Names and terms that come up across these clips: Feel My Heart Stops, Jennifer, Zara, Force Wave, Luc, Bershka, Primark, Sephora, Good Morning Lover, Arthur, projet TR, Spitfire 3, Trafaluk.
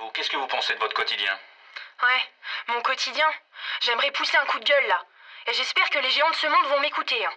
vous, qu'est-ce que vous pensez de votre quotidien? Ouais, mon quotidien. J'aimerais pousser un coup de gueule là. Et j'espère que les géants de ce monde vont m'écouter. Hein.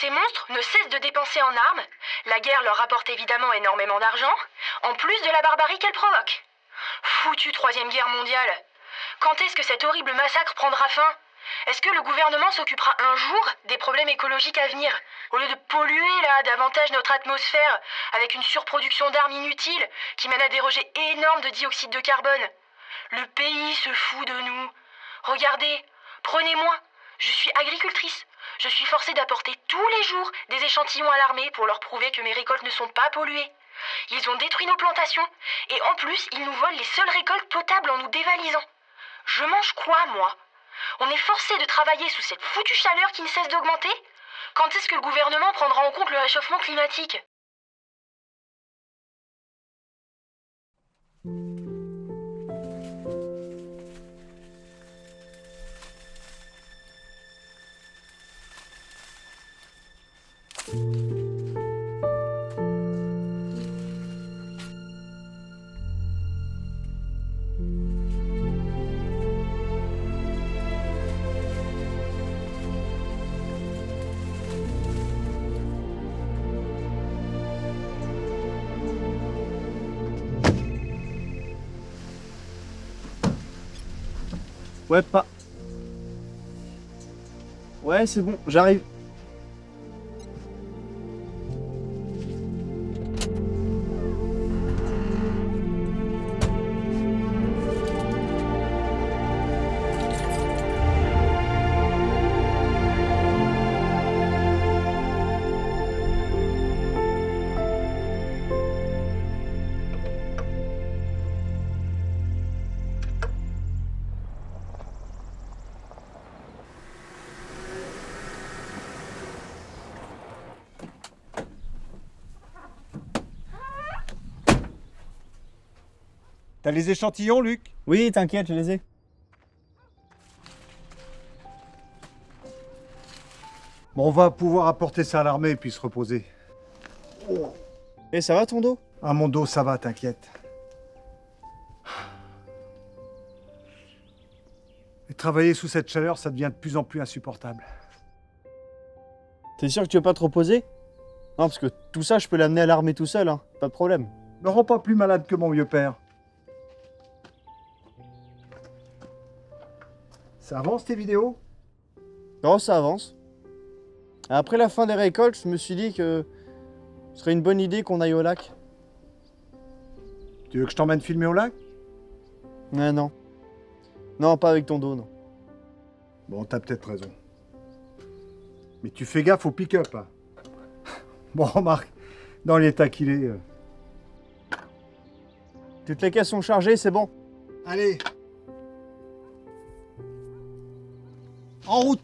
Ces monstres ne cessent de dépenser en armes. La guerre leur rapporte évidemment énormément d'argent, en plus de la barbarie qu'elle provoque. Foutue troisième guerre mondiale. Quand est-ce que cet horrible massacre prendra fin? Est-ce que le gouvernement s'occupera un jour des problèmes écologiques à venir? Au lieu de polluer là davantage notre atmosphère avec une surproduction d'armes inutiles qui mène à des rejets énormes de dioxyde de carbone. Le pays se fout de nous. Regardez, prenez-moi. Je suis agricultrice. Je suis forcée d'apporter tous les jours des échantillons à l'armée pour leur prouver que mes récoltes ne sont pas polluées. Ils ont détruit nos plantations et en plus, ils nous volent les seules récoltes potables en nous dévalisant. Je mange quoi, moi? On est forcé de travailler sous cette foutue chaleur qui ne cesse d'augmenter? Quand est-ce que le gouvernement prendra en compte le réchauffement climatique? Ouais, pas... Ouais, c'est bon, j'arrive. T'as les échantillons, Luc? Oui, t'inquiète, je les ai. Bon, on va pouvoir apporter ça à l'armée et puis se reposer. Oh. Et ça va ton dos? Ah, mon dos, ça va, t'inquiète. Et travailler sous cette chaleur, ça devient de plus en plus insupportable. T'es sûr que tu veux pas te reposer? Non, parce que tout ça, je peux l'amener à l'armée tout seul, hein. Pas de problème. Me rends pas plus malade que mon vieux père. Ça avance tes vidéos? Non, ça avance. Après la fin des récoltes, je me suis dit que ce serait une bonne idée qu'on aille au lac. Tu veux que je t'emmène filmer au lac? Ah non. Non, pas avec ton dos, non. Bon, t'as peut-être raison. Mais tu fais gaffe au pick-up, hein. Bon, remarque, dans l'état qu'il est... Toutes les caisses sont chargées, c'est bon. Allez! En route!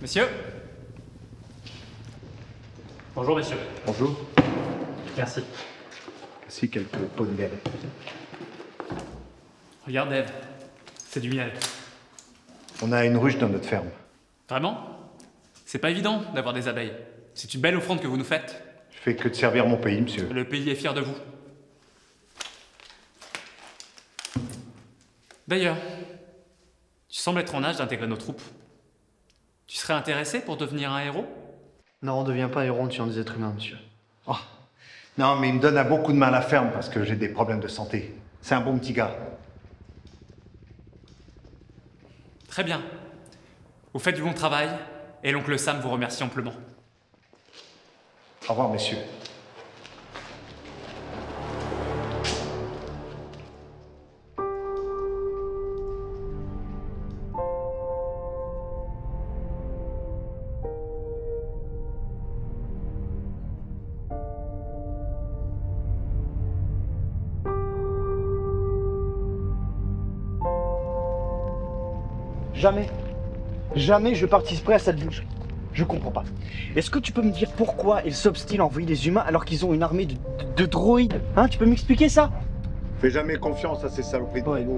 Messieurs. Bonjour, messieurs. Bonjour. Merci. Voici quelques pots de miel. Regarde, Eve. C'est du miel. On a une ruche dans notre ferme. Vraiment? C'est pas évident d'avoir des abeilles. C'est une belle offrande que vous nous faites. Je fais que de servir mon pays, monsieur. Le pays est fier de vous. D'ailleurs, tu sembles être en âge d'intégrer nos troupes. Tu serais intéressé pour devenir un héros? Non, on ne devient pas héros en tuant des êtres humains, monsieur. Oh. Non, mais il me donne à beaucoup de mal à la ferme parce que j'ai des problèmes de santé. C'est un bon petit gars. Très bien. Vous faites du bon travail et l'oncle Sam vous remercie amplement. Au revoir, messieurs. Jamais, jamais je participerai à cette boucherie. Je comprends pas. Est-ce que tu peux me dire pourquoi ils s'obstinent à envoyer des humains alors qu'ils ont une armée de droïdes? Hein, tu peux m'expliquer ça? Fais jamais confiance à ces saloperies de droïdes.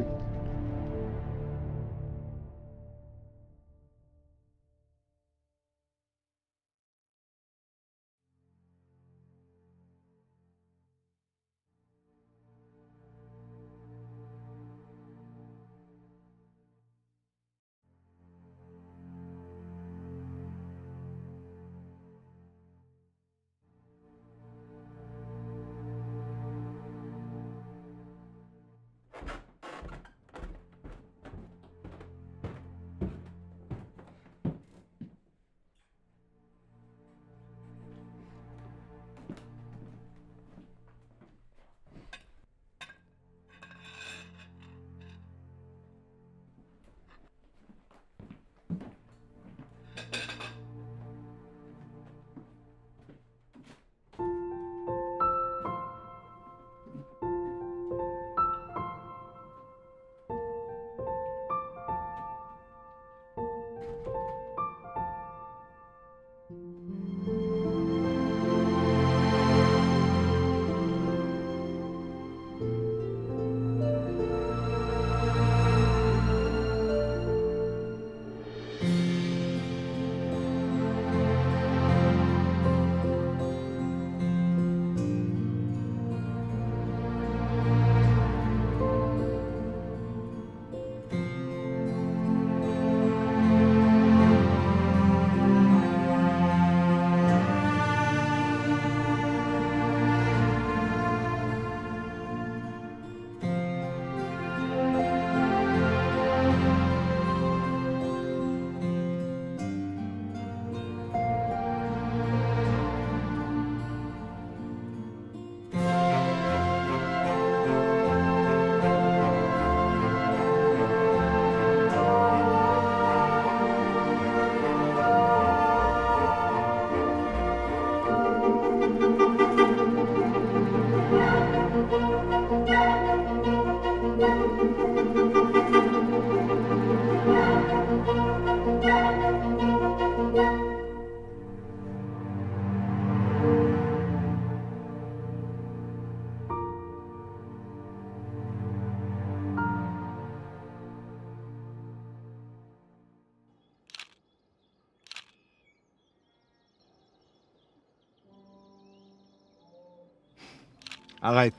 Arrête.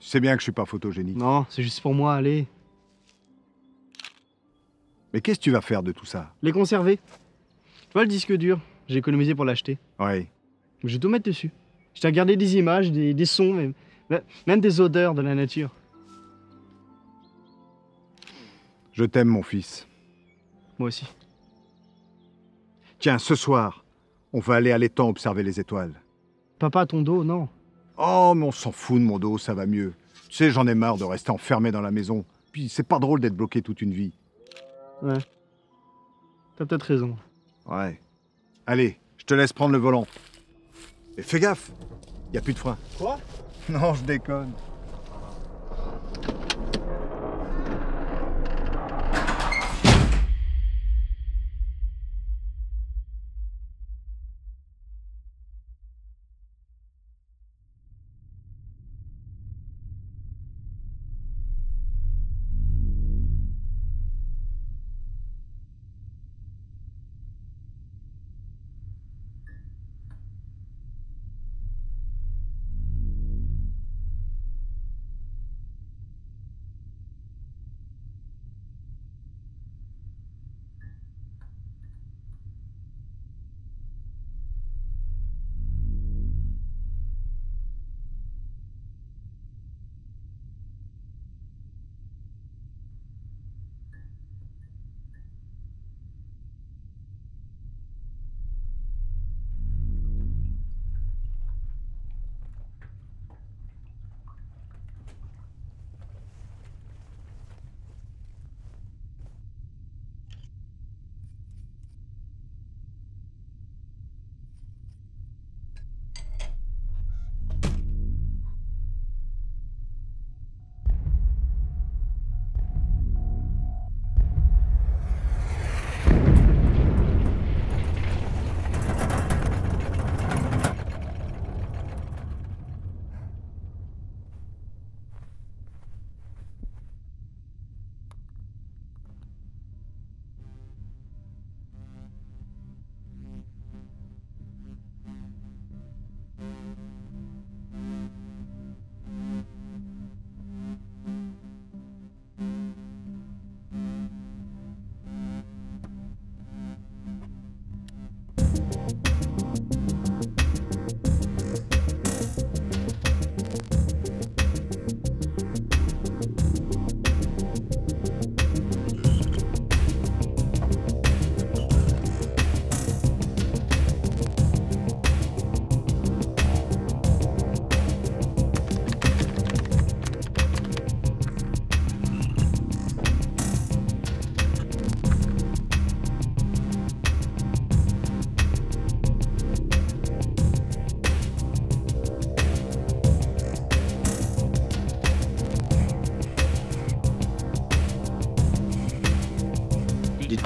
Tu sais bien que je suis pas photogénique. Non, c'est juste pour moi, allez. Mais qu'est-ce que tu vas faire de tout ça? Les conserver. Tu vois le disque dur? J'ai économisé pour l'acheter. Oui. Je vais tout mettre dessus. Je t'ai gardé des images, des sons, même des odeurs de la nature. Je t'aime, mon fils. Moi aussi. Tiens, ce soir, on va aller à l'étang observer les étoiles. Papa, ton dos, non? Oh, mais on s'en fout de mon dos, ça va mieux. Tu sais, j'en ai marre de rester enfermé dans la maison. Puis c'est pas drôle d'être bloqué toute une vie. Ouais. T'as peut-être raison. Ouais. Allez, je te laisse prendre le volant. Et fais gaffe, y a plus de frein. Quoi? Non, je déconne.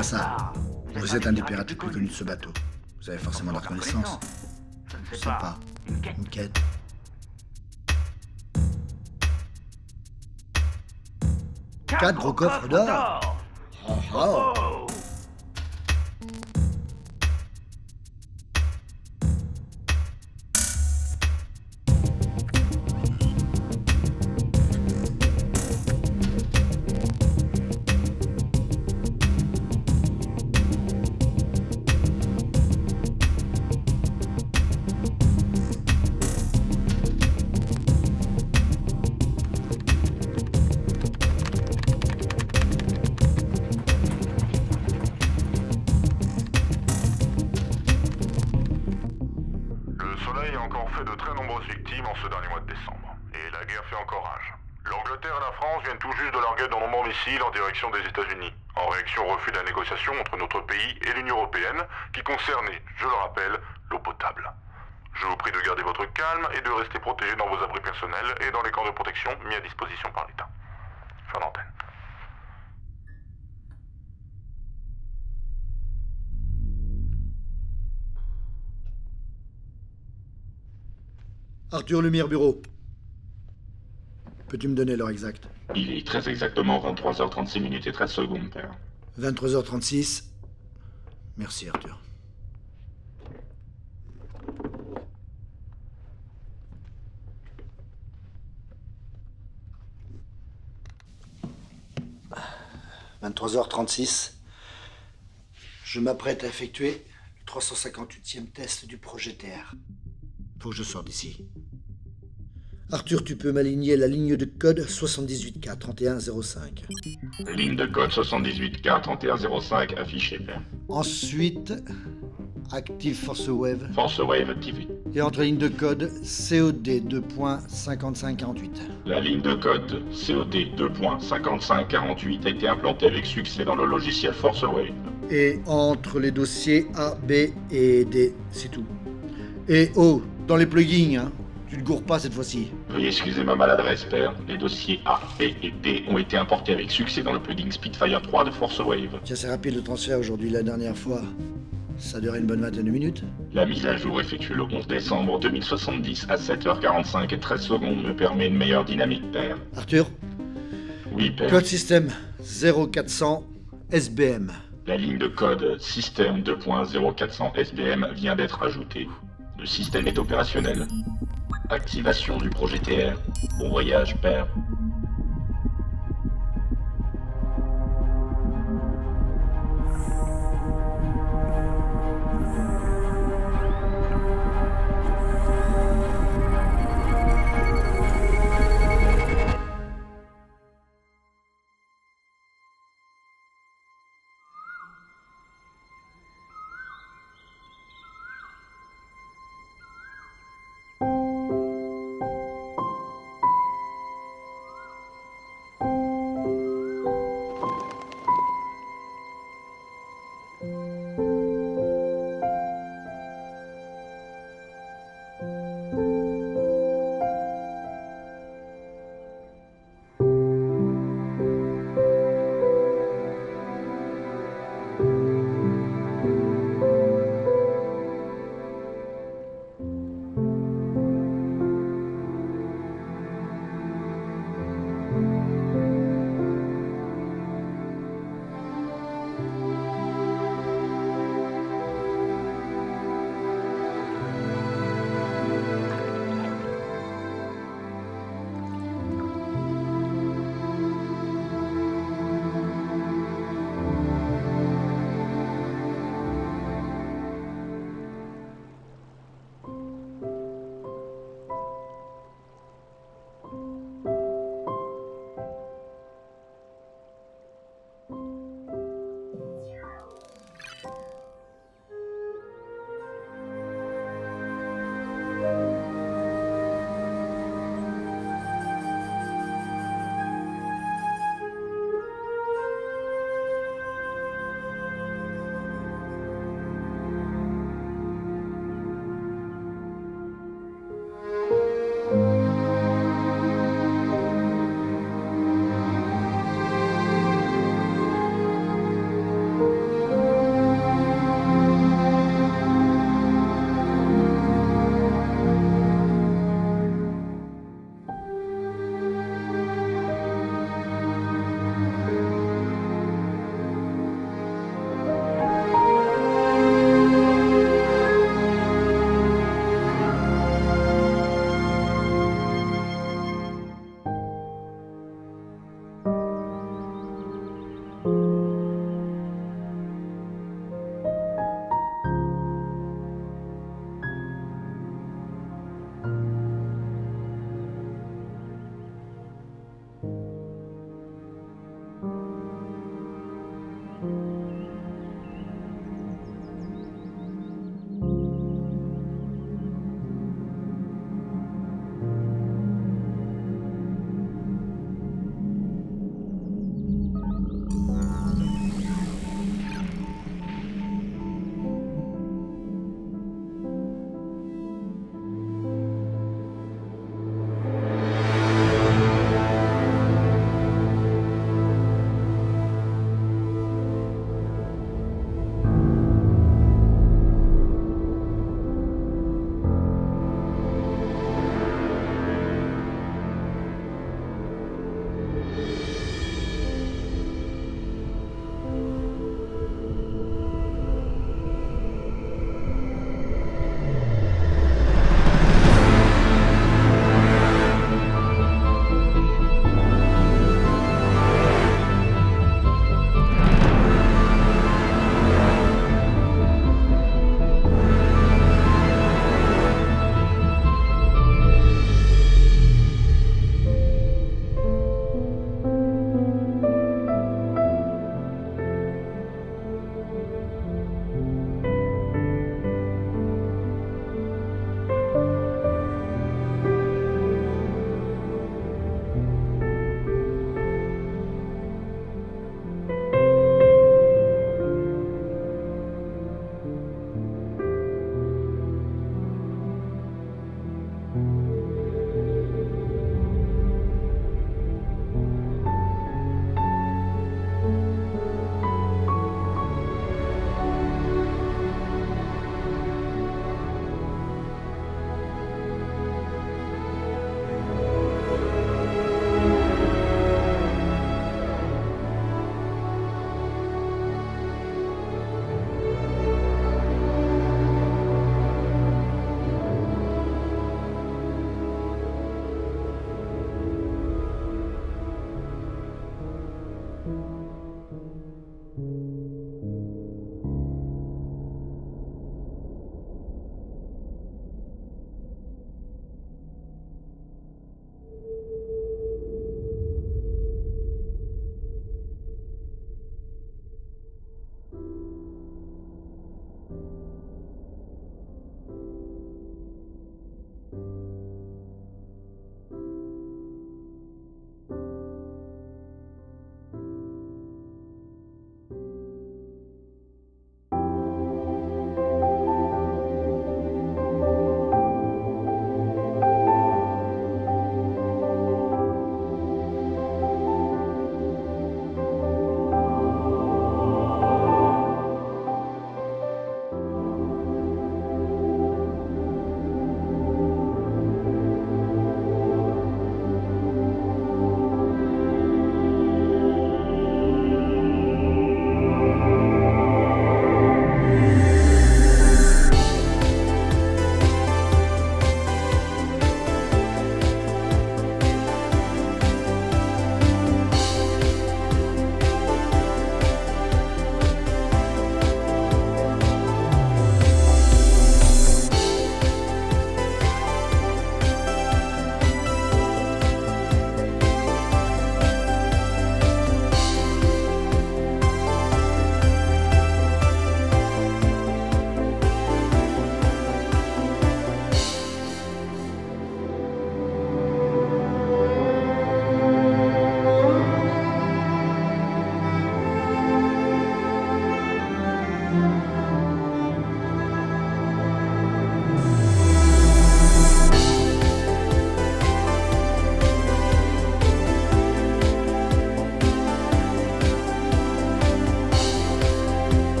Ça. Vous êtes un des pirates les plus connus de ce bateau. Vous avez forcément la reconnaissance. Je ne sais pas. Une quête. Quatre coffres d'or. Oh. Arthur Lumière Bureau. Peux-tu me donner l'heure exacte? Il est très exactement 23h36 minutes et 13 secondes, père. 23h36. Merci, Arthur. « 23h36. Je m'apprête à effectuer le 358e test du projet TR. » Faut que je sorte d'ici. Arthur, tu peux m'aligner la ligne de code 7843105. Ligne de code 7843105 affichée, père. Ensuite, active Force Wave. Force Wave activée. Et entre ligne de code COD 2.5548. La ligne de code COD 2.5548 a été implantée avec succès dans le logiciel Force Wave. et entre les dossiers A, B et D, c'est tout. Et oh, dans les plugins, hein, tu ne gourres pas cette fois-ci. Veuillez excuser ma maladresse, père. Les dossiers A, B et D ont été importés avec succès dans le plugin Spitfire 3 de Force Wave. Tiens, c'est rapide le transfert aujourd'hui, la dernière fois. Ça durait une bonne vingtaine de minutes. La mise à jour effectuée le 11 décembre 2070 à 7h45 et 13 secondes me permet une meilleure dynamique, père. Arthur? Oui, père. Code système 0400 SBM. La ligne de code système 2.0400 SBM vient d'être ajoutée. Le système est opérationnel. Activation du projet TR. Bon voyage, père.